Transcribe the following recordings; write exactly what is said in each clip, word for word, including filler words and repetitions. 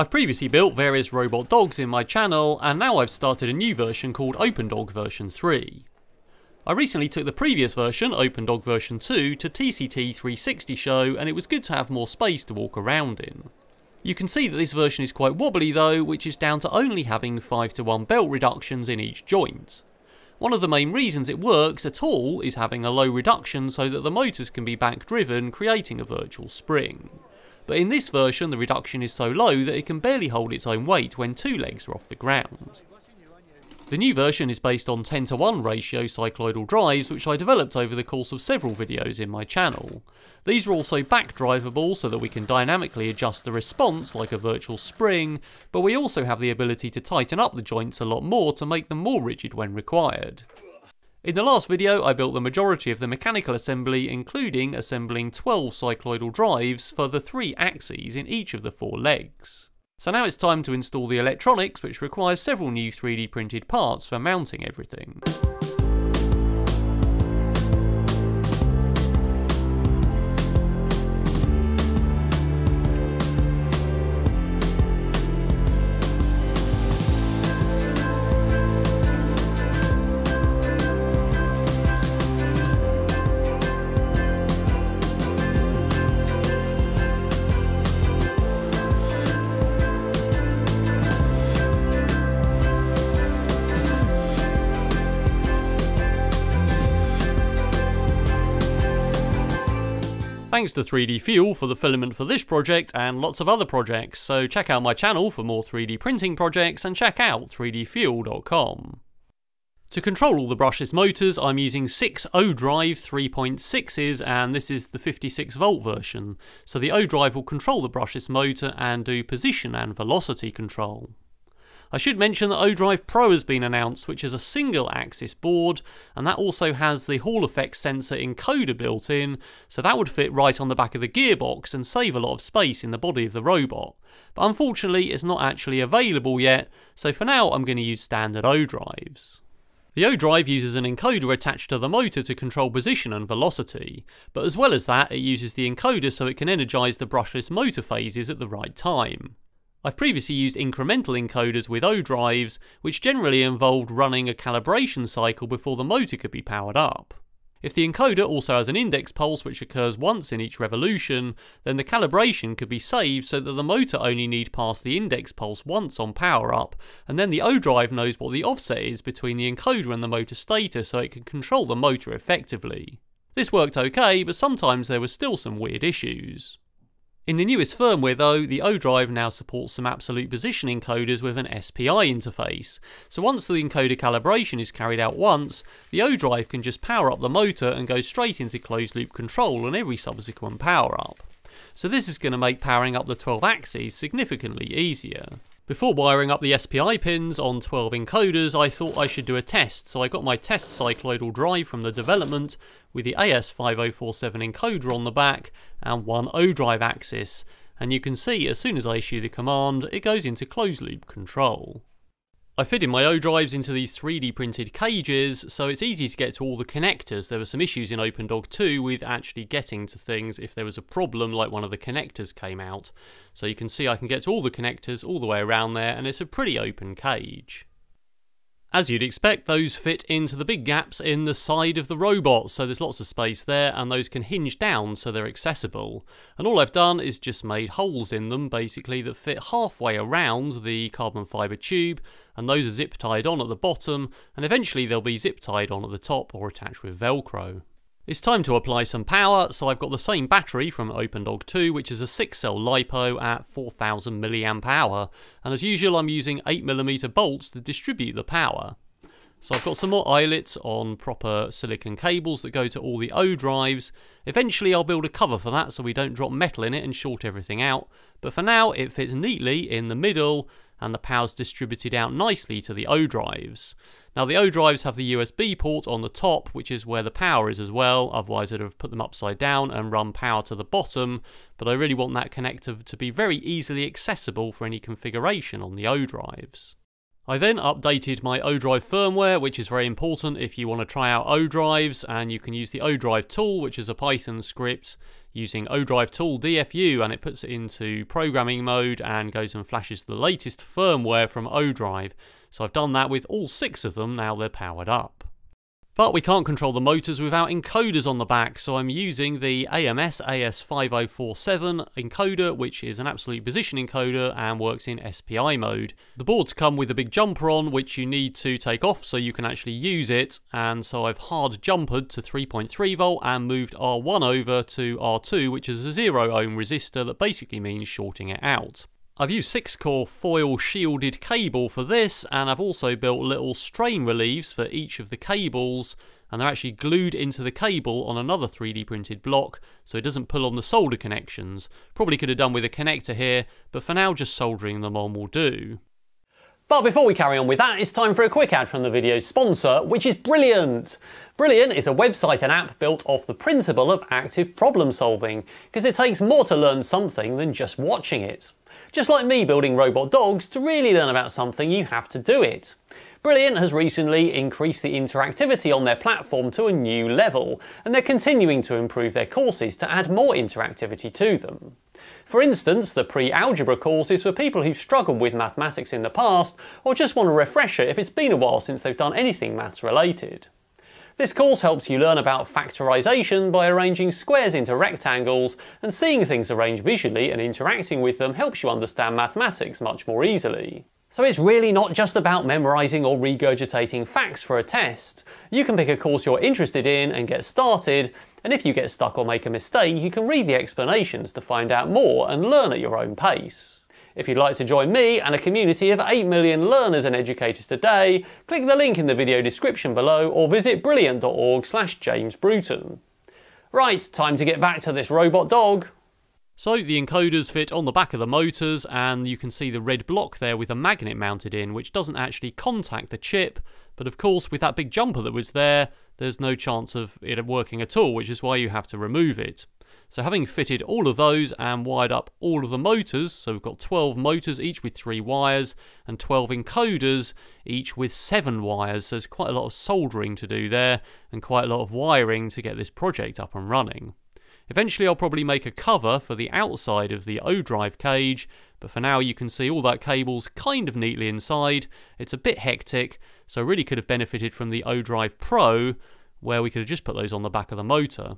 I've previously built various robot dogs in my channel, and now I've started a new version called Open Dog version three. I recently took the previous version, Open Dog version two, to T C T three sixty show, and it was good to have more space to walk around in. You can see that this version is quite wobbly though, which is down to only having five to one belt reductions in each joint. One of the main reasons it works at all is having a low reduction so that the motors can be back driven, creating a virtual spring. But in this version the reduction is so low that it can barely hold its own weight when two legs are off the ground. The new version is based on ten to one ratio cycloidal drives, which I developed over the course of several videos in my channel. These are also back-drivable so that we can dynamically adjust the response like a virtual spring, but we also have the ability to tighten up the joints a lot more to make them more rigid when required. In the last video I built the majority of the mechanical assembly, including assembling twelve cycloidal drives for the three axes in each of the four legs. So now it's time to install the electronics, which requires several new three D printed parts for mounting everything. Thanks to three D Fuel for the filament for this project and lots of other projects, so check out my channel for more three D printing projects and check out three D fuel dot com. To control all the brushless motors I'm using six ODrive three point sixes, and this is the fifty-six volt version, so the ODrive will control the brushless motor and do position and velocity control. I should mention that ODrive Pro has been announced, which is a single axis board, and that also has the Hall effect sensor encoder built in, so that would fit right on the back of the gearbox and save a lot of space in the body of the robot. But unfortunately it's not actually available yet, so for now I'm going to use standard ODrives. The ODrive uses an encoder attached to the motor to control position and velocity, but as well as that it uses the encoder so it can energise the brushless motor phases at the right time. I've previously used incremental encoders with ODrives, which generally involved running a calibration cycle before the motor could be powered up. If the encoder also has an index pulse which occurs once in each revolution, then the calibration could be saved so that the motor only need pass the index pulse once on power up, and then the ODrive knows what the offset is between the encoder and the motor stator so it can control the motor effectively. This worked okay, but sometimes there were still some weird issues. In the newest firmware though, the ODrive now supports some absolute position encoders with an S P I interface, so once the encoder calibration is carried out once, the ODrive can just power up the motor and go straight into closed loop control on every subsequent power up. So this is going to make powering up the twelve axes significantly easier. Before wiring up the S P I pins on twelve encoders, I thought I should do a test, so I got my test cycloidal drive from the development with the A S five oh four seven encoder on the back and one ODrive axis, and you can see as soon as I issue the command it goes into closed loop control. I fitted my ODrives into these three D printed cages, so it's easy to get to all the connectors. There were some issues in Open Dog two with actually getting to things if there was a problem like one of the connectors came out. So you can see I can get to all the connectors all the way around there, and it's a pretty open cage. As you'd expect, those fit into the big gaps in the side of the robot, so there's lots of space there, and those can hinge down so they're accessible. And all I've done is just made holes in them, basically, that fit halfway around the carbon fibre tube, and those are zip tied on at the bottom, and eventually they'll be zip tied on at the top or attached with Velcro. It's time to apply some power, so I've got the same battery from Open Dog two, which is a six cell LiPo at four thousand milliamp hour, and as usual I'm using eight millimeter bolts to distribute the power. So I've got some more eyelets on proper silicon cables that go to all the ODrives. Eventually I'll build a cover for that so we don't drop metal in it and short everything out, but for now it fits neatly in the middle, and the power's distributed out nicely to the ODrives. Now the ODrives have the U S B port on the top, which is where the power is as well, otherwise I'd have put them upside down and run power to the bottom, but I really want that connector to be very easily accessible for any configuration on the ODrives. I then updated my ODrive firmware, which is very important if you want to try out ODrives, and you can use the ODrive tool, which is a Python script. using ODrive tool D F U, and it puts it into programming mode and goes and flashes the latest firmware from ODrive. So I've done that with all six of them, now they're powered up. But we can't control the motors without encoders on the back, so I'm using the A M S A S five oh four seven encoder, which is an absolute position encoder and works in S P I mode. The boards come with a big jumper on, which you need to take off so you can actually use it, and so I've hard jumpered to three point three volt and moved R one over to R two, which is a zero ohm resistor that basically means shorting it out. I've used six core foil shielded cable for this, and I've also built little strain reliefs for each of the cables, and they're actually glued into the cable on another three D printed block so it doesn't pull on the solder connections. Probably could have done with a connector here, but for now just soldering them on will do. But before we carry on with that, it's time for a quick ad from the video's sponsor, which is Brilliant. Brilliant is a website and app built off the principle of active problem solving, because it takes more to learn something than just watching it. Just like me building robot dogs, to really learn about something you have to do it. Brilliant has recently increased the interactivity on their platform to a new level, and they're continuing to improve their courses to add more interactivity to them. For instance, the pre-algebra course is for people who've struggled with mathematics in the past, or just want a refresher if it's been a while since they've done anything maths related. This course helps you learn about factorisation by arranging squares into rectangles, and seeing things arranged visually and interacting with them helps you understand mathematics much more easily. So it's really not just about memorising or regurgitating facts for a test. You can pick a course you're interested in and get started, and if you get stuck or make a mistake, you can read the explanations to find out more and learn at your own pace. If you'd like to join me and a community of eight million learners and educators today, click the link in the video description below or visit brilliant dot org slash James Bruton. Right, time to get back to this robot dog. So the encoders fit on the back of the motors, and you can see the red block there with a magnet mounted in, which doesn't actually contact the chip, but of course with that big jumper that was there, there's no chance of it working at all, which is why you have to remove it. So having fitted all of those and wired up all of the motors, so we've got twelve motors, each with three wires, and twelve encoders, each with seven wires. So there's quite a lot of soldering to do there, and quite a lot of wiring to get this project up and running. Eventually I'll probably make a cover for the outside of the ODrive cage, but for now you can see all that cable's kind of neatly inside. It's a bit hectic, so I really could have benefited from the ODrive Pro, where we could have just put those on the back of the motor.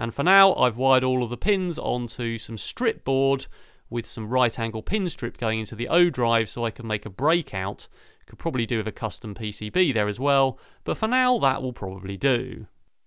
And for now, I've wired all of the pins onto some strip board with some right angle pin strip going into the ODrive so I can make a breakout. Could probably do with a custom P C B there as well, but for now that will probably do.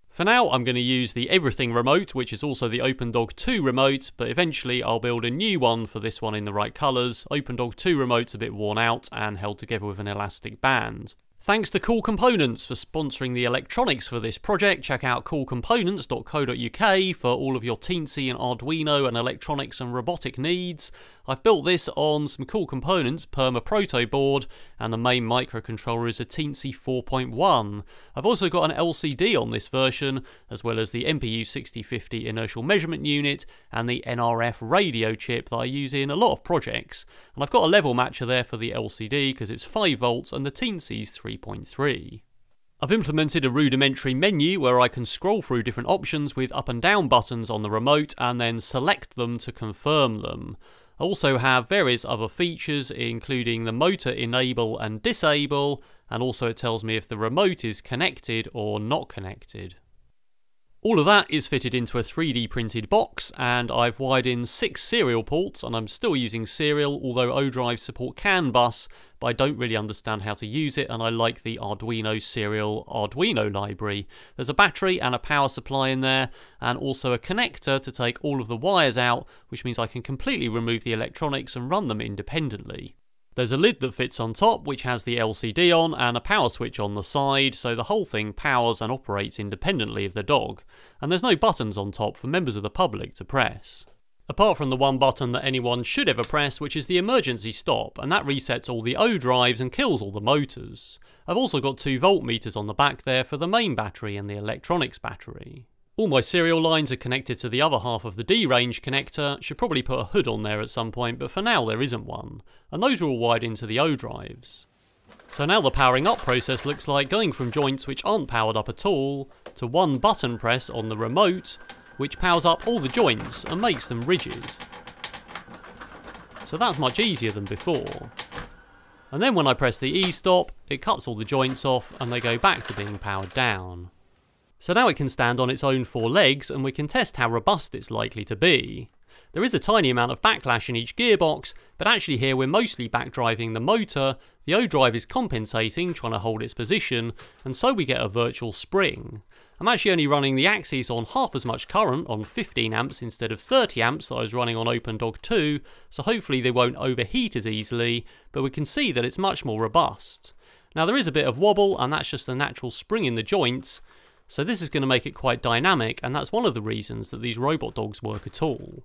For now, I'm going to use the Everything remote, which is also the Open Dog two remote, but eventually I'll build a new one for this one in the right colours. Open Dog two remote's a bit worn out and held together with an elastic band. Thanks to Cool Components for sponsoring the electronics for this project. Check out cool components dot co dot U K for all of your Teensy and Arduino and electronics and robotic needs. I've built this on some Cool Components Perma-Proto board, and the main microcontroller is a Teensy four point one. I've also got an L C D on this version, as well as the M P U sixty fifty inertial measurement unit and the N R F radio chip that I use in a lot of projects. And I've got a level matcher there for the L C D because it's five volts and the Teensy's three point three. I've implemented a rudimentary menu where I can scroll through different options with up and down buttons on the remote and then select them to confirm them. I also have various other features, including the motor enable and disable, and also it tells me if the remote is connected or not connected. All of that is fitted into a three D printed box, and I've wired in six serial ports, and I'm still using serial, although ODrive support CAN bus, but I don't really understand how to use it, and I like the Arduino serial Arduino library. There's a battery and a power supply in there, and also a connector to take all of the wires out, which means I can completely remove the electronics and run them independently. There's a lid that fits on top, which has the L C D on, and a power switch on the side, so the whole thing powers and operates independently of the dog. And there's no buttons on top for members of the public to press. Apart from the one button that anyone should ever press, which is the emergency stop, and that resets all the ODrives and kills all the motors. I've also got two voltmeters on the back there for the main battery and the electronics battery. All my serial lines are connected to the other half of the D-range connector. Should probably put a hood on there at some point, but for now there isn't one. And those are all wired into the ODrives. So now the powering up process looks like going from joints which aren't powered up at all, to one button press on the remote, which powers up all the joints and makes them ridges. So that's much easier than before. And then when I press the E stop, it cuts all the joints off and they go back to being powered down. So now it can stand on its own four legs and we can test how robust it's likely to be. There is a tiny amount of backlash in each gearbox, but actually here we're mostly backdriving the motor, the ODrive is compensating, trying to hold its position, and so we get a virtual spring. I'm actually only running the axis on half as much current, on fifteen amps instead of thirty amps that I was running on Open Dog two, so hopefully they won't overheat as easily, but we can see that it's much more robust. Now there is a bit of wobble, and that's just the natural spring in the joints, so this is going to make it quite dynamic, and that's one of the reasons that these robot dogs work at all.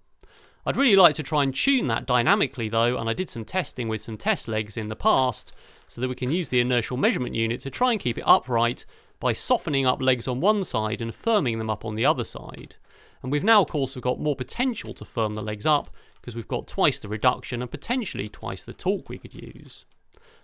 I'd really like to try and tune that dynamically though, and I did some testing with some test legs in the past so that we can use the inertial measurement unit to try and keep it upright by softening up legs on one side and firming them up on the other side. And we've now of course we've got more potential to firm the legs up because we've got twice the reduction and potentially twice the torque we could use.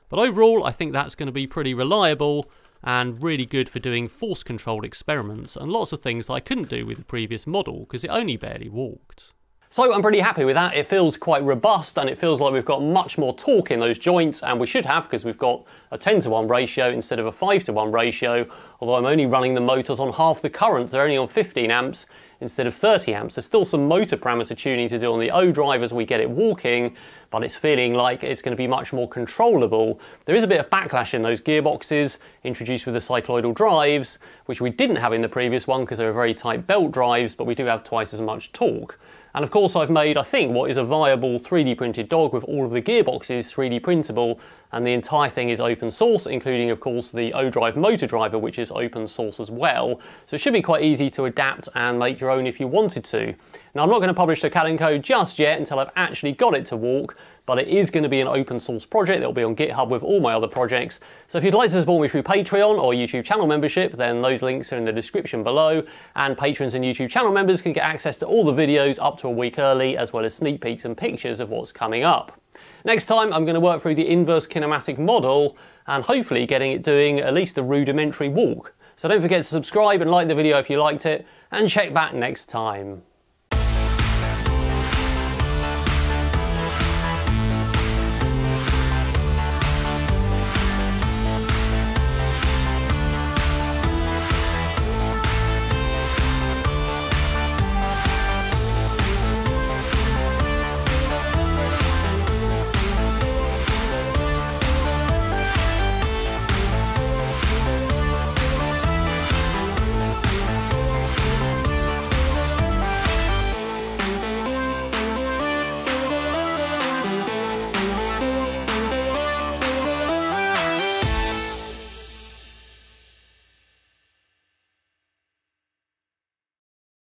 But overall I think that's going to be pretty reliable and really good for doing force controlled experiments and lots of things that I couldn't do with the previous model because it only barely walked. So I'm pretty happy with that. It feels quite robust and it feels like we've got much more torque in those joints, and we should have because we've got a ten to one ratio instead of a five to one ratio, although I'm only running the motors on half the current. They're only on fifteen amps instead of thirty amps. There's still some motor parameter tuning to do on the ODrive as we get it walking, but it's feeling like it's going to be much more controllable. There is a bit of backlash in those gearboxes introduced with the cycloidal drives, which we didn't have in the previous one because they were very tight belt drives, but we do have twice as much torque. And of course I've made, I think, what is a viable three D printed dog with all of the gearboxes three D printable, and the entire thing is open source, including of course the ODrive motor driver, which is open source as well. So it should be quite easy to adapt and make your own if you wanted to. Now I'm not going to publish the C A D and code just yet until I've actually got it to walk, but it is going to be an open source project that will be on GitHub with all my other projects. So if you'd like to support me through Patreon or YouTube channel membership, then those links are in the description below, and patrons and YouTube channel members can get access to all the videos up to a week early, as well as sneak peeks and pictures of what's coming up. Next time I'm going to work through the inverse kinematic model and hopefully getting it doing at least a rudimentary walk. So don't forget to subscribe and like the video if you liked it, and check back next time.